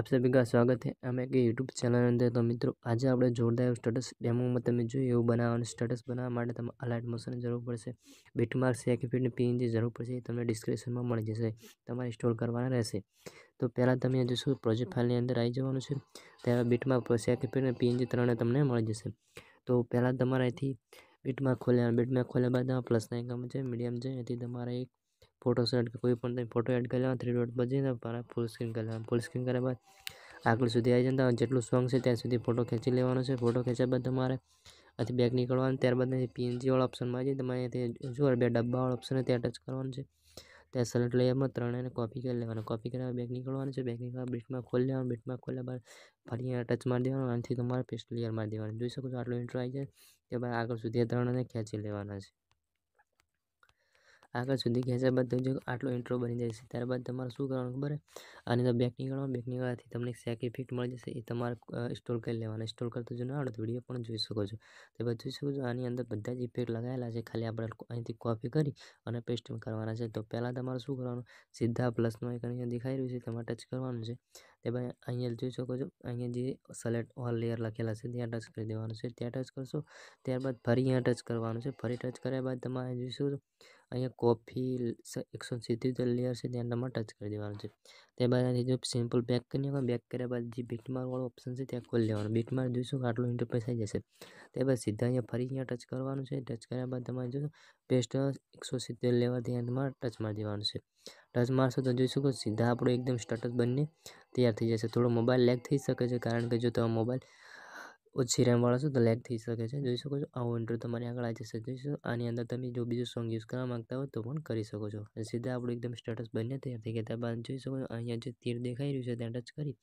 आप सभी का स्वागत है हमें के यूट्यूब चैनल अंदर। तो मित्रों आज आप जोरदार स्टेटस डेमो में तब जो बनावा स्टेटस बनावा तमाम अलाइट मोशन जरूर पड़ से बीटमार्क्स या कि फिर पीएनजी जरूर पड़े तब डिस्क्रिप्शन में मिली जैसे तमारे इंस्टॉल करवाना रहेशे। तो पहला तमे जो प्रोजेक्ट फाइल अंदर आई जवानुं छे त्यारे बीटमार्क्स या कि फिर पीएनजी तरण तमने मिली जैसे। तो पहला तमारे थी बीटमार्क खोल्या बीटमार्क खोल्या बाद प्लस ना आइकन छे मीडियम छे तमारे एक फोटो सेट कोईपण फोटो एड कर लेवा थ्री डॉट बजी फूल स्क्रीन कर लेवा। फूल स्क्रीन कर्या बाद आगळ सुधी आई जता जेटलुं सॉन्ग छे त्यां सुधी फोटो खेंची लेवानो छे। फोटो खेंच्या बाद तमारे आथी बेक नीकळवानुं त्यारबाद पीएनजी वाळो ऑप्शन में आई जई तमारे ते जो बे डब्बा वाळो ऑप्शन है त्यां टच करवानुं छे त्यां सेलेक्ट लेयरमां त्रणेयने कॉपी कर लेवानुं। कॉपी कर्या बाद बेक नीकळवानुं छे। बेक नीकळवा बीटमार्क खोली लेवानुं। बीटमार्क खोल्या बाद फरी टच मारी देवानुं आणि तमारे पेस्ट लेयर मारी देवानुं। जोई शको छो आटलो इंट्रो आई जाय त्यार बाद आगळ सुधी त्रणेयने खेंची लेवाना छे। आग सुधी खेचा बाद आटलो इंट्रो बनी जाए त्यारबाद तमारे शुं करवानुं खबर है आने बेक नीकळवानुं। बेक नीकळवाथी तमने एक इफेक्ट मळी जशे ए तमारे इंस्टॉल करी लेवानो। इंस्टॉल करता जो ना आवडे तो विडियो पण जोई शको छो। त्यारबाद जोई शको छो आनी अंदर बधा ज इफेक्ट लगायेला छे खाली आपणे अहींथी कॉपी करी अने पेस्ट करवाना छे। तो पहेला तमारे शुं करवानुं सीधा प्लस नो आइकन अहींया दिखाई रह्युं छे तमारे टच करवानुं छे। त्यारबाद अहींया जोई शको छो अहींया जे सिलेक्ट ऑल लेयर लखेला छे त्यां टच करी देवानुं छे। त्यां टच करशो त्यारबाद फरी अहींया टच करवानुं छे। फरी टच कर्या बाद तमारे जोई शको छो अँ कॉफी 170 लेयर से त्यां तमारे टच कर देवानुं छे। त्यार बाद जो सीम्पल बेक कर बेक कर्या बाद जे बीटमार्क वाळो ऑप्शन छे त्यां खोली लेवानुं। बीटमार्क जोशो आटलो इंटरफेस आई जशे। त्यार बाद सीधा अँ फरी अँ टच करवानुं छे। टच कर्या बाद तमारे जोशो पेस्ट 170 लेयर त्यां तमारे टच मारी देवानुं छे। टच मारशो तो जोई शको सीधा आपणो एकदम स्टेटस बनीने तैयार थई जशे। थोड़ो मोबाइल लैग थई शके छे कारण के जो तमारो मोबाइल ओछी रेम वाला छो तो लैग थी सके। जोई शको छो आवो इंट्रो तमारे आगळ आई जशे। जोई शको आनी अंदर तमे जो बीजो सॉन्ग यूज करवा मांगता हो तो पण करी शको छो। सीधा आपणो एकदम स्टेटस बनीने तैयार थई गया। त्यार बाद जोई शको अहींया जे तीर देखाई रह्युं छे त्यां टच करी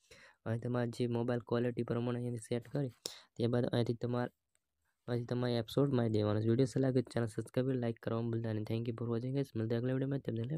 अने तमारे जे मोबाइल क्वॉलिटी प्रमाणे अहींया सेट करी। त्यार बाद अहींथी तमारे एपिसोड मारी देवानो। विडियो सारा लागे चैनल सब्सक्राइब लाइक करवा भूलता नहीं। Thank you for watching guys. मिलते हैं अगले वीडियो में।